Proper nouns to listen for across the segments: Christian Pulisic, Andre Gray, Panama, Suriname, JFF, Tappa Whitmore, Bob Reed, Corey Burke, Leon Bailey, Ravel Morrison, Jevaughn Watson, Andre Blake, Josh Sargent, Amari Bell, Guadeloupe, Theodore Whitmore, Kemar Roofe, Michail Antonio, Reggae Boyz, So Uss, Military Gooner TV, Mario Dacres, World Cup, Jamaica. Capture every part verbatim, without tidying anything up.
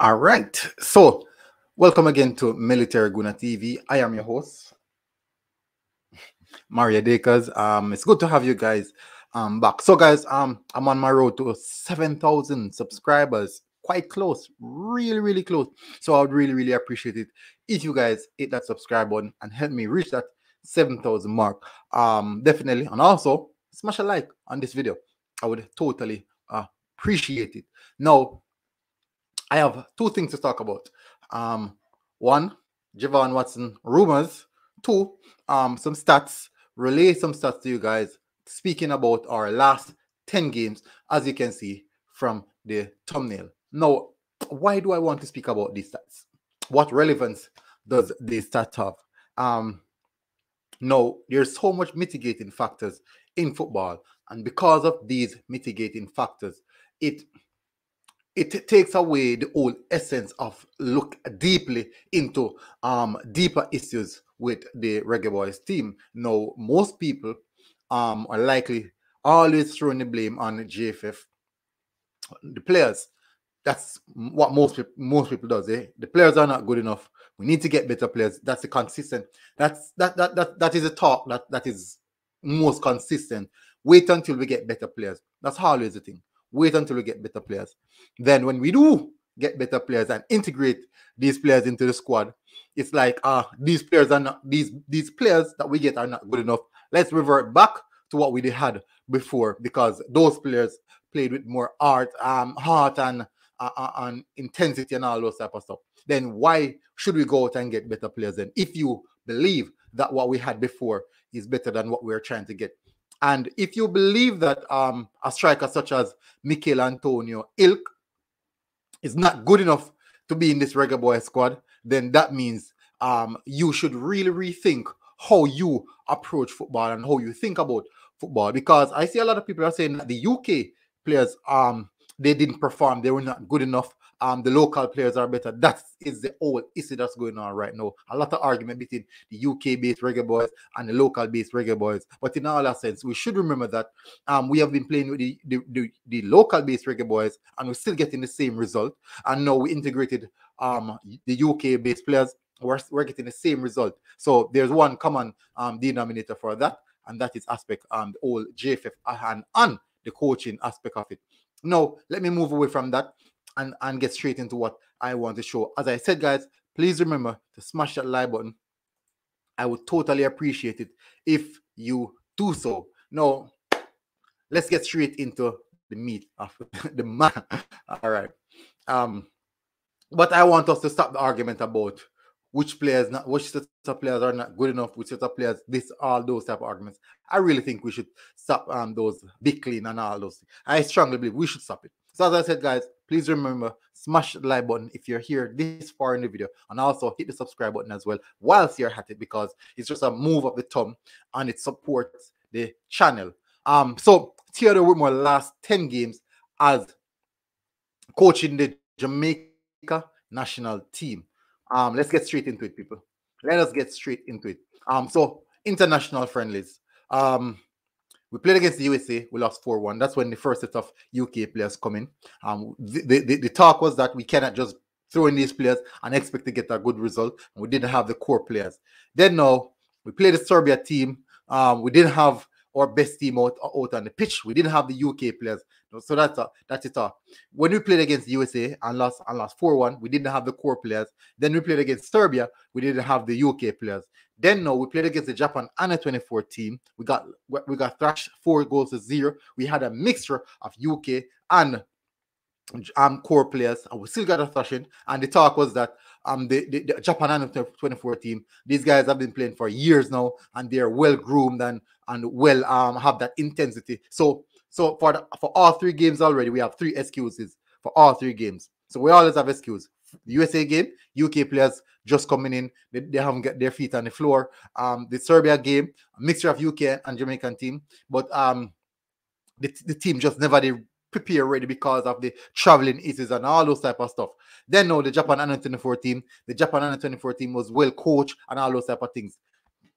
All right, so welcome again to Military Gooner T V. I am your host, Mario Dacres. Um, it's good to have you guys um back. So, guys, um, I'm on my road to seven thousand subscribers. Quite close, really, really close. So I would really, really appreciate it if you guys hit that subscribe button and help me reach that seven thousand mark. Um, definitely, and also smash a like on this video. I would totally uh, appreciate it. Now, I have two things to talk about. Um, one, Jevaughn Watson rumors. Two, um, some stats. Relay some stats to you guys. Speaking about our last ten games, as you can see from the thumbnail. Now, why do I want to speak about these stats? What relevance does these stats have? Um, no, there's so much mitigating factors in football, and because of these mitigating factors, it It takes away the whole essence of look deeply into um, deeper issues with the Reggae Boyz team. Now, most people um, are likely always throwing the blame on the J F F, the players. That's what most most people does. Eh? The players are not good enough. We need to get better players. That's a consistent. That's that that that that is a talk that that is most consistent. Wait until we get better players. That's always the thing. Wait until we get better players. Then when we do get better players and integrate these players into the squad, it's like, ah, uh, these players are not, these, these players that we get are not good enough. Let's revert back to what we had before, because those players played with more art, um, heart and, uh, and intensity and all those type of stuff. Then why should we go out and get better players then? If you believe that what we had before is better than what we're trying to get. And if you believe that um, a striker such as Michail Antonio ilk is not good enough to be in this Reggae Boyz squad, then that means um, you should really rethink how you approach football and how you think about football. Because I see a lot of people are saying that the U K players, um, they didn't perform. They were not good enough. Um, the local players are better. That is the whole issue that's going on right now. A lot of argument between the U K-based Reggae Boyz and the local-based Reggae Boyz. But in all our sense, we should remember that um, we have been playing with the, the, the, the local-based Reggae Boyz and we're still getting the same result. And now we integrated um, the U K-based players. We're, we're getting the same result. So there's one common um, denominator for that, and that is aspect and all J F F and, and the coaching aspect of it. Now, let me move away from that and and get straight into what I want to show. As I said, guys, please remember to smash that like button. I would totally appreciate it if you do so. Now, let's get straight into the meat of the matter. All right. Um, but I want us to stop the argument about which players not, which set of players are not good enough, which set of players, this, all those type of arguments. I really think we should stop um, those big clean and all those things. I strongly believe we should stop it. So as I said, guys, please remember, smash the like button if you're here this far in the video, and also hit the subscribe button as well whilst you're at it, because it's just a move of the thumb and it supports the channel. Um, so Theodore Whitmore last ten games as coaching the Jamaica national team. Um, let's get straight into it, people. Let us get straight into it. Um, so international friendlies. Um, we played against the U S A. We lost four one. That's when the first set of U K players come in. Um, the, the, the talk was that we cannot just throw in these players and expect to get a good result. We didn't have the core players. Then now we played the Serbia team. Um, we didn't have our best team out, out on the pitch. We didn't have the U K players. So that's a, that's it all. When we played against the U S A and lost and lost four one, we didn't have the core players. Then we played against Serbia. We didn't have the U K players. Then no, we played against the Japan under twenty-four team. We got we got thrashed four goals to zero. We had a mixture of U K and um core players, and we still got a thrashing. And the talk was that um the, the, the Japan under twenty-four team, these guys have been playing for years now, and they are well groomed and and well um have that intensity. So. So for the, for all three games already, we have three excuses for all three games. So we always have excuses. The U S A game, U K players just coming in. They, they haven't got their feet on the floor. Um, the Serbia game, a mixture of U K and Jamaican team. But um, the, the team just never they prepare ready because of the traveling issues and all those type of stuff. Then no, the Japan under twenty-four team. The Japan under twenty-four team was well coached and all those type of things.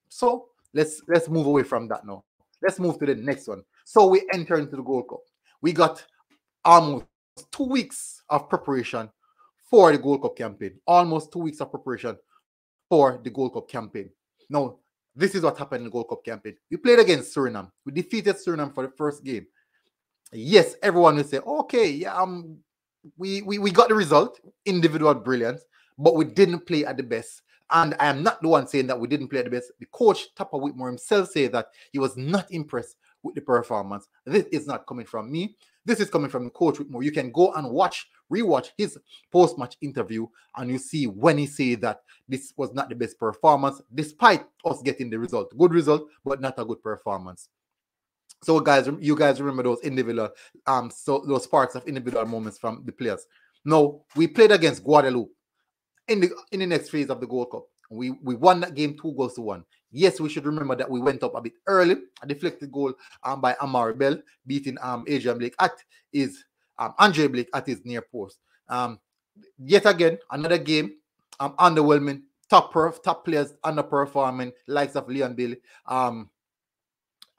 So let's, let's move away from that now. Let's move to the next one. So we enter into the Gold Cup. We got almost two weeks of preparation for the Gold Cup campaign. Almost two weeks of preparation for the Gold Cup campaign. Now, this is what happened in the Gold Cup campaign. We played against Suriname. We defeated Suriname for the first game. Yes, everyone will say, okay, yeah, um, we, we, we got the result, individual brilliance, but we didn't play at the best. And I am not the one saying that we didn't play at the best. The coach, Tappa Whitmore himself, said that he was not impressed with the performance. This is not coming from me. This is coming from Coach Whitmore. You can go and watch, rewatch his post-match interview, and you see when he said that this was not the best performance, despite us getting the result. Good result, but not a good performance. So, guys, you guys remember those individual, um, so those sparks of individual moments from the players. Now, we played against Guadeloupe in the in the next phase of the Gold Cup. We we won that game two goals to one. Yes, we should remember that we went up a bit early. A deflected goal um, by Amari Bell, beating um Adrian Blake at his um Andre Blake at his near post. Um, yet again, another game um underwhelming. Top perf, top players underperforming, likes of Leon Bailey, um.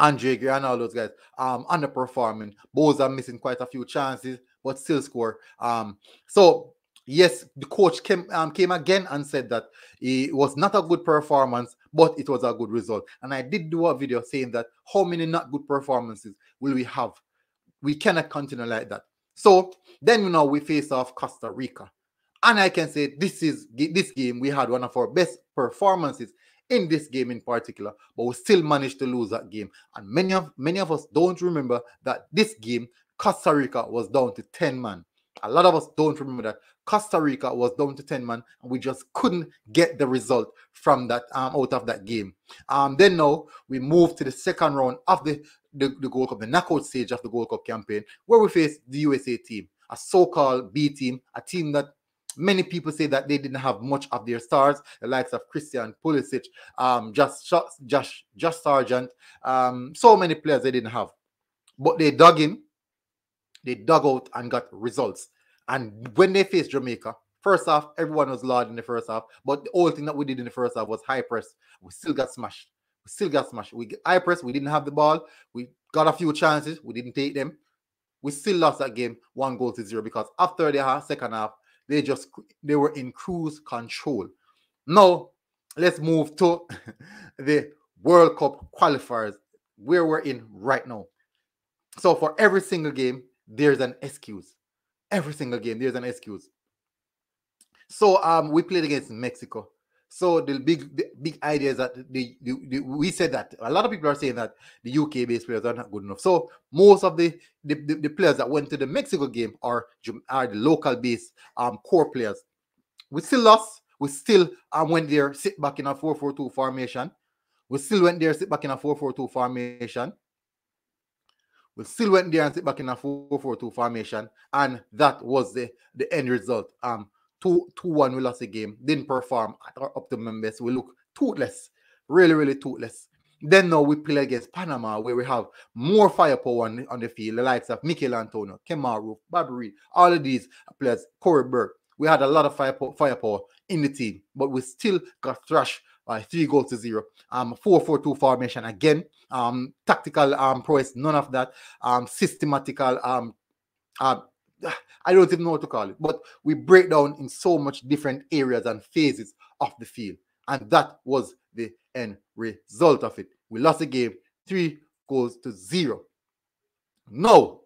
Andre Gray and all those guys um, underperforming. Both are missing quite a few chances, but still score. Um, so, yes, the coach came, um, came again and said that it was not a good performance, but it was a good result. And I did do a video saying that how many not good performances will we have? We cannot continue like that. So, then, you know, we face off Costa Rica. And I can say this is this game, we had one of our best performances in this game in particular, but we still managed to lose that game. And many of many of us don't remember that this game, Costa Rica was down to ten man. A lot of us don't remember that Costa Rica was down to ten man, and we just couldn't get the result from that um, out of that game. Um, then now we move to the second round of the, the the Gold Cup, the knockout stage of the Gold Cup campaign, where we face the U S A team, a so-called B team, a team that many people say that they didn't have much of their stars, the likes of Christian Pulisic, um, Josh, Josh, Josh Sargent, um, so many players they didn't have. But they dug in, they dug out and got results. And when they faced Jamaica, first half, everyone was loud in the first half, but the whole thing that we did in the first half was high press. We still got smashed. We still got smashed. We high press, we didn't have the ball. We got a few chances, we didn't take them. We still lost that game, one goal to zero, because after the second half, They just, they were in cruise control. Now, let's move to the World Cup qualifiers, where we're in right now. So, for every single game, there's an excuse. Every single game, there's an excuse. So, um, we played against Mexico. So, the big the big idea is that the, the, the, we said that. A lot of people are saying that the U K-based players are not good enough. So, most of the, the, the, the players that went to the Mexico game are, are the local-based um, core players. We still lost. We still um, went there, sit back in a four four two formation. We still went there, sit back in a four four two formation. We still went there and sit back in a four four two formation. And that was the, the end result. Um, two one, we lost the game. Didn't perform at our optimum best. We look toothless. Really, really toothless. Then now we play against Panama, where we have more firepower on, on the field. The likes of Michail Antonio, Kemar Roofe, Babri, all of these players, Corey Burke. We had a lot of firepower, firepower in the team, but we still got thrashed by three goals to zero. Um, four four two formation again. Um, tactical um, prowess, none of that. Um, systematical um, uh, I don't even know what to call it, but we break down in so much different areas and phases of the field. And that was the end result of it. We lost the game three goals to zero. Now,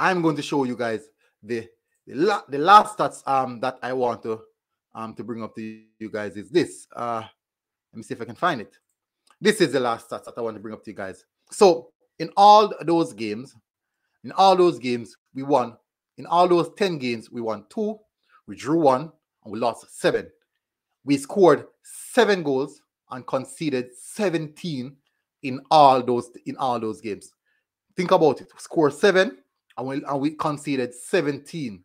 I'm going to show you guys the the, la the last stats um, that I want to um, to bring up to you guys is this. Uh, let me see if I can find it. This is the last stats that I want to bring up to you guys. So, in all those games, in all those games, we won. In all those ten games, we won two, we drew one, and we lost seven. We scored seven goals and conceded seventeen in all those in all those games. Think about it. We scored seven, and we, and we conceded seventeen.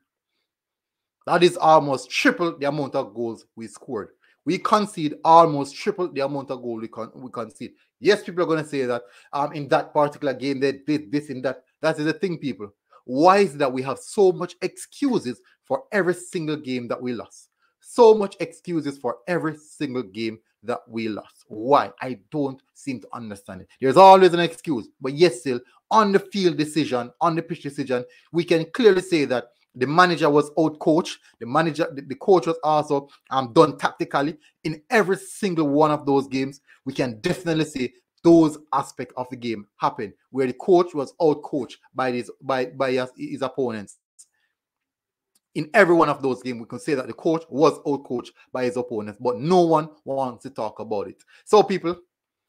That is almost triple the amount of goals we scored. We concede almost triple the amount of goals we, con we concede. Yes, people are going to say that um, in that particular game, they did this and that. That is the thing, people. Why is it that we have so much excuses for every single game that we lost? So much excuses for every single game that we lost. Why? I don't seem to understand it. There's always an excuse. But yes, still, on the field decision, on the pitch decision, we can clearly say that The manager was out coached. The manager, the, the coach was also um, done tactically. In every single one of those games, we can definitely see those aspects of the game happen where the coach was out coached by his by by his, his opponents. In every one of those games, we can say that the coach was out coached by his opponents, but no one wants to talk about it. So, people,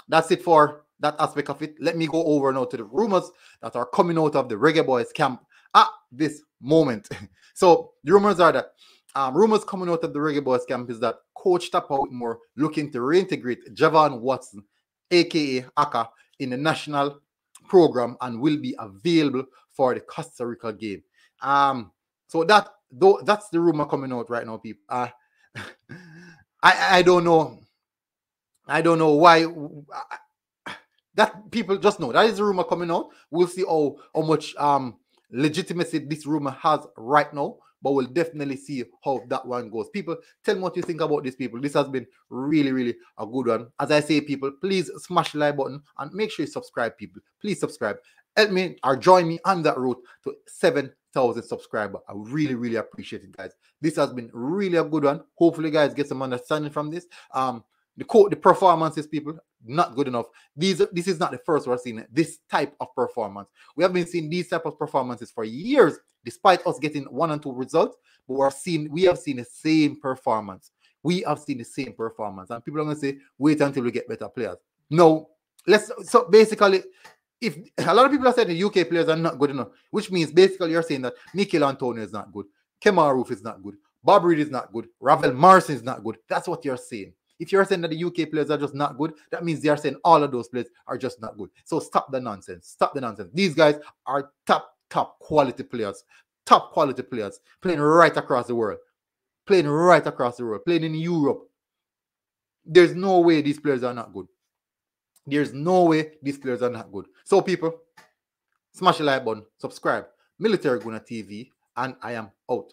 that's it for that aspect of it. Let me go over now to the rumors that are coming out of the Reggae Boyz camp at this moment. So the rumors are that um, rumors coming out of the Reggae Boyz camp is that Coach Tappa Whitmore looking to reintegrate Jevaughn Watson, aka Aka, in the national program and will be available for the Costa Rica game. Um, so that though that's the rumor coming out right now, people. Uh, I I don't know, I don't know why. I, That people just know that is a rumor coming out. We'll see how, how much um legitimacy this rumor has right now, but we'll definitely see how that one goes. People, tell me what you think about this, people. This has been really, really a good one. As I say, people, please smash the like button and make sure you subscribe, people. Please subscribe. Help me or join me on that road to seven thousand subscribers. I really, really appreciate it, guys. This has been really a good one. Hopefully, guys, get some understanding from this. Um, the quote, the performances, people. Not good enough. These this is not the first we're seeing this type of performance. We have been seeing these type of performances for years, despite us getting one and two results. But we're seeing we have seen the same performance. We have seen the same performance, and people are going to say, "Wait until we get better players." No, let's. So basically, if a lot of people are saying the U K players are not good enough, which means basically you're saying that Michail Antonio is not good, Kemar Roofe is not good, Bob Reed is not good, Ravel Morrison is not good. That's what you're saying. If you're saying that the U K players are just not good, that means they are saying all of those players are just not good. So stop the nonsense. Stop the nonsense. These guys are top, top quality players. Top quality players playing right across the world. Playing right across the world. Playing in Europe. There's no way these players are not good. There's no way these players are not good. So people, smash the like button. Subscribe. Military Gooner T V. And I am out.